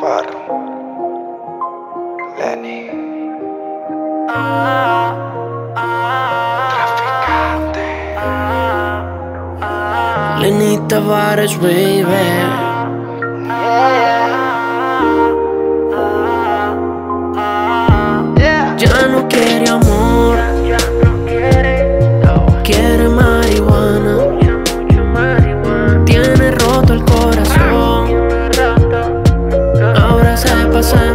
Farruko, Lenny, traficante, Lenny Tavárez, baby. Ya no quiere amor, quiere marihuana, tiene roto el corazón. Ahora se pasa en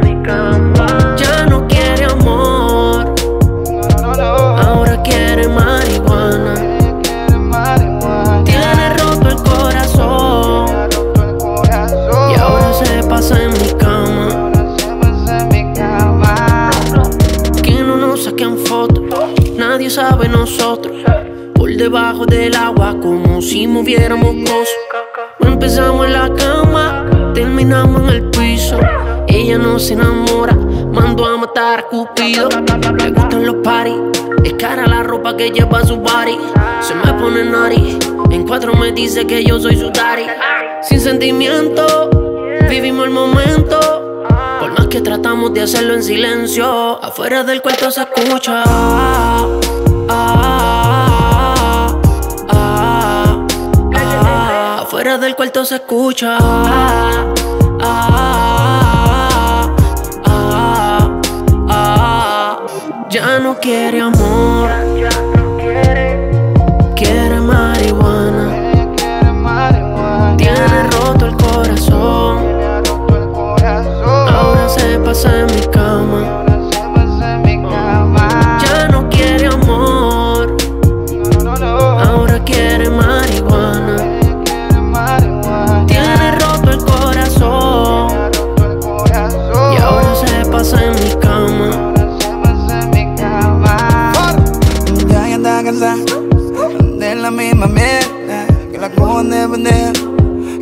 mi cama, ya no quiere amor, ahora quiere marihuana, tiene roto el corazón, y ahora se pasa en mi cama. Que no nos saquen fotos, nadie sabe nosotros, por debajo del agua como si moviéramos cosas. No empezamos en la cama, terminamos en el piso. Ella no se enamora, mandó a matar a Cupido. Le gustan los parties, es cara la ropa que lleva a su body. Se me pone naughty, en 4 me dice que yo soy su daddy. Sin sentimiento, vivimos el momento, por más que tratamos de hacerlo en silencio. Afuera del cuarto se escucha afuera del cuarto se escucha Ya no quiere amor, quiere marihuana, tiene roto el corazón. Ahora se pasa en mi cama, ya no quiere amor, ahora quiere marihuana. De la misma mierda que la cojan de vender.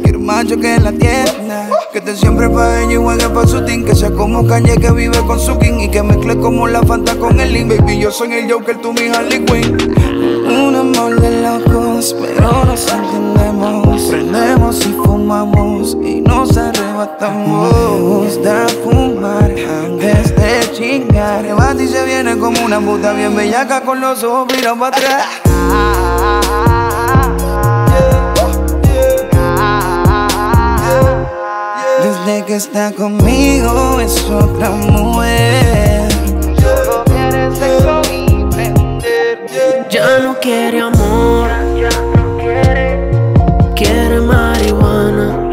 Quiero un macho que la tienda, que esté siempre pa' ella y juegue pa' su team, que sea como Kanye que vive con su king, y que mezcle como la Fanta con el link. Baby, yo soy el Joker, tú mi Harley Quinn. Un amor de locos, pero nos entendemos. Prendemos y fumamos y nos arrebatamos. Me gusta fumar antes de chingar. Rebata y se viene como una puta bien bellaca, con los ojos virados para atrás. Desde que está conmigo es otra mujer. Solo quiere sexo y prender. Ya no quiere amor, quiere marihuana,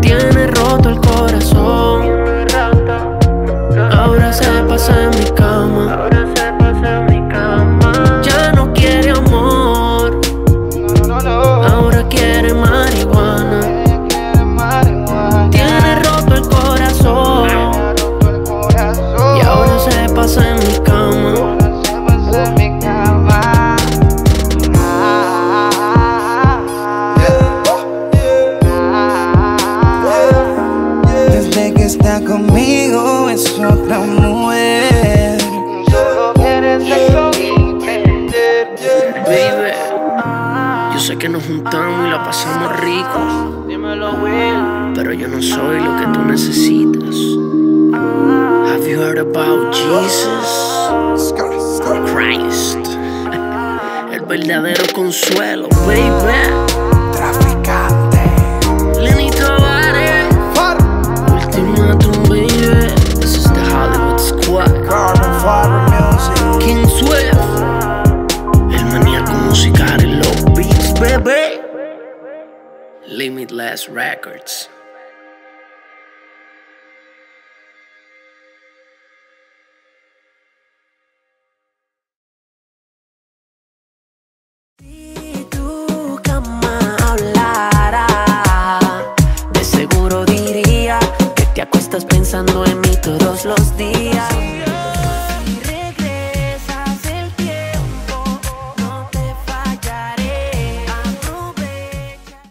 tiene roto el corazón. Ahora se pasa en mi cama, ya no quiere amor, ahora quiere marihuana. Está conmigo es otra mujer. Solo quieres sexo y prender. Baby, yo sé que nos juntamos y la pasamos rico. Dímelo, Will. Pero yo no soy lo que tú necesitas. Have you heard about Jesus Christ? El verdadero consuelo, baby. Traficante. Lenny Tavárez. This is the Hollywood Squad. King Swift, el maníaco musical en los beats, baby. Limitless Records. Estás pensando en mí todos los días.